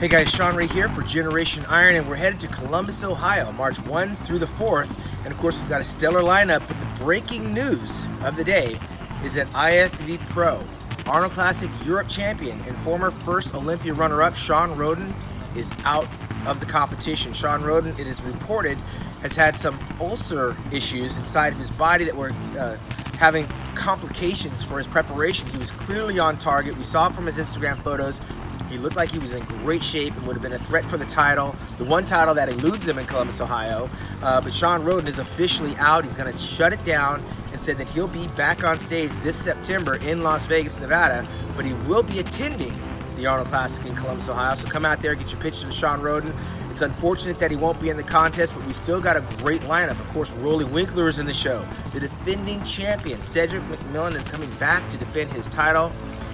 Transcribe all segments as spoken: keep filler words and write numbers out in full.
Hey guys, Shawn Ray here for Generation Iron, and we're headed to Columbus, Ohio, March first through the fourth. And of course, we've got a stellar lineup, but the breaking news of the day is that I F B B Pro, Arnold Classic Europe champion and former first Olympia runner-up Shawn Rhoden is out of the competition. Shawn Rhoden, it is reported, has had some ulcer issues inside of his body that were uh, having complications for his preparation. He was clearly on target. We saw from his Instagram photos, he looked like he was in great shape and would have been a threat for the title, the one title that eludes him in Columbus, Ohio. Uh, but Shawn Rhoden is officially out. He's going to shut it down and said that he'll be back on stage this September in Las Vegas, Nevada, but he will be attending the Arnold Classic in Columbus, Ohio. So come out there, get your pictures with Shawn Rhoden. It's unfortunate that he won't be in the contest, but we still got a great lineup. Of course, Roley Winkler is in the show. The defending champion, Cedric McMillan, is coming back to defend his title.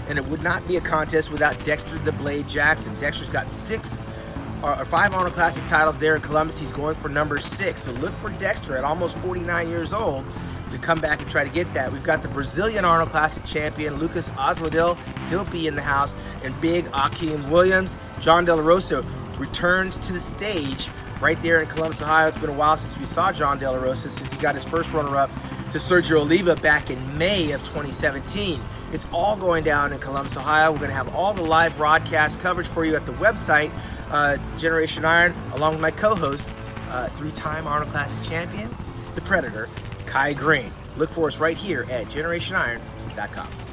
And it would not be a contest without Dexter the Blade Jackson. Dexter's got six or five Arnold Classic titles there in Columbus. He's going for number six. So look for Dexter at almost forty-nine years old to come back and try to get that. We've got the Brazilian Arnold Classic champion, Lucas Osmodel. He'll be in the house. And big Akeem Williams. John De La Rosa returns to the stage right there in Columbus, Ohio. It's been a while since we saw John De La Rosa, since he got his first runner-up to Sergio Oliva back in May of twenty seventeen. It's all going down in Columbus, Ohio. We're going to have all the live broadcast coverage for you at the website, uh, Generation Iron, along with my co-host, uh, three-time Arnold Classic champion, the Predator, Kai Green. Look for us right here at Generation Iron dot com.